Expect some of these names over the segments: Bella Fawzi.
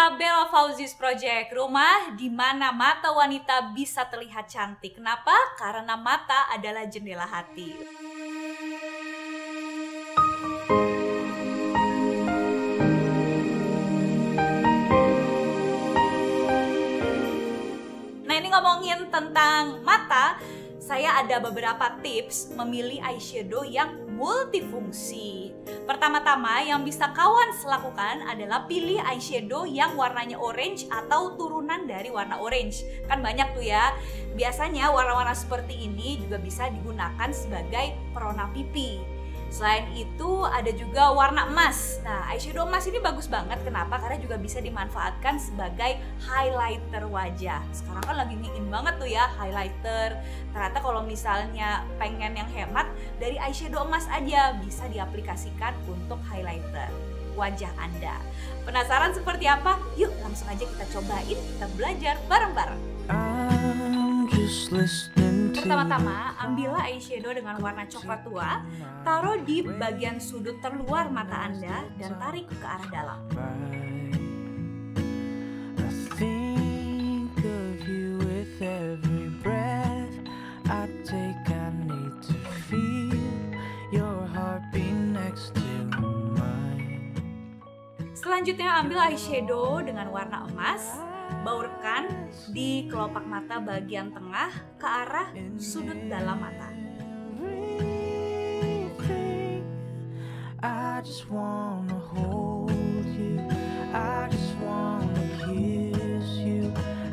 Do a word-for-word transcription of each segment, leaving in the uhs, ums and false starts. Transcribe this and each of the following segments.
saya Bella Fawzi's Project, rumah di mana mata wanita bisa terlihat cantik. Kenapa? Karena mata adalah jendela hati. Nah, ini ngomongin tentang mata, saya ada beberapa tips memilih eyeshadow yang multifungsi. Pertama-tama yang bisa kawan lakukan adalah pilih eyeshadow yang warnanya orange atau turunan dari warna orange. Kan banyak tuh ya. Biasanya warna-warna seperti ini juga bisa digunakan sebagai perona pipi. Selain itu ada juga warna emas. Nah, eyeshadow emas ini bagus banget. Kenapa? Karena juga bisa dimanfaatkan sebagai highlighter wajah. Sekarang kan lagi ngin banget tuh ya highlighter. Ternyata kalau misalnya pengen yang hemat, dari eyeshadow emas aja bisa diaplikasikan untuk highlighter wajah Anda. Penasaran seperti apa? Yuk langsung aja kita cobain, kita belajar bareng-bareng. Pertama-tama, ambillah eyeshadow dengan warna coklat tua, taruh di bagian sudut terluar mata Anda dan tarik ke arah dalam. Selanjutnya ambil eyeshadow dengan warna emas, baurkan di kelopak mata bagian tengah ke arah sudut dalam mata.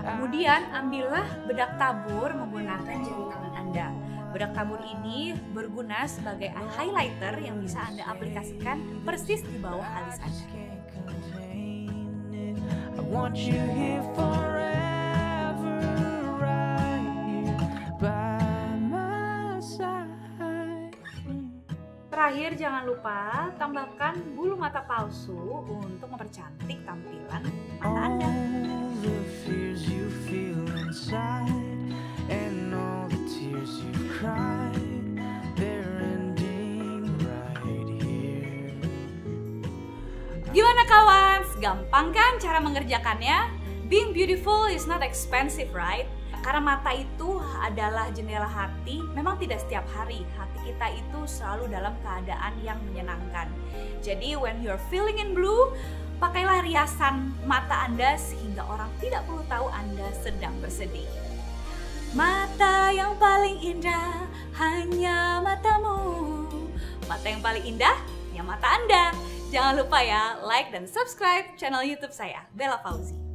Kemudian ambillah bedak tabur menggunakan jari tangan Anda. Bedak tabur ini berguna sebagai highlighter yang bisa Anda aplikasikan persis di bawah alis Anda. Want you here forever, right here by my side. Terakhir, jangan lupa tambahkan bulu mata palsu untuk mempercantik tampilan mata Anda. All the fears you feel inside and all the tears you cry, they're ending right here. Gimana kawan? Gampang kan cara mengerjakannya? Being beautiful is not expensive, right? Karena mata itu adalah jendela hati, memang tidak setiap hari hati kita itu selalu dalam keadaan yang menyenangkan. Jadi when you're feeling in blue, pakailah riasan mata Anda sehingga orang tidak perlu tahu Anda sedang bersedih. Mata yang paling indah hanya matamu. Mata yang paling indah ya mata Anda. Jangan lupa ya, like dan subscribe channel YouTube saya, Bella Fawzi.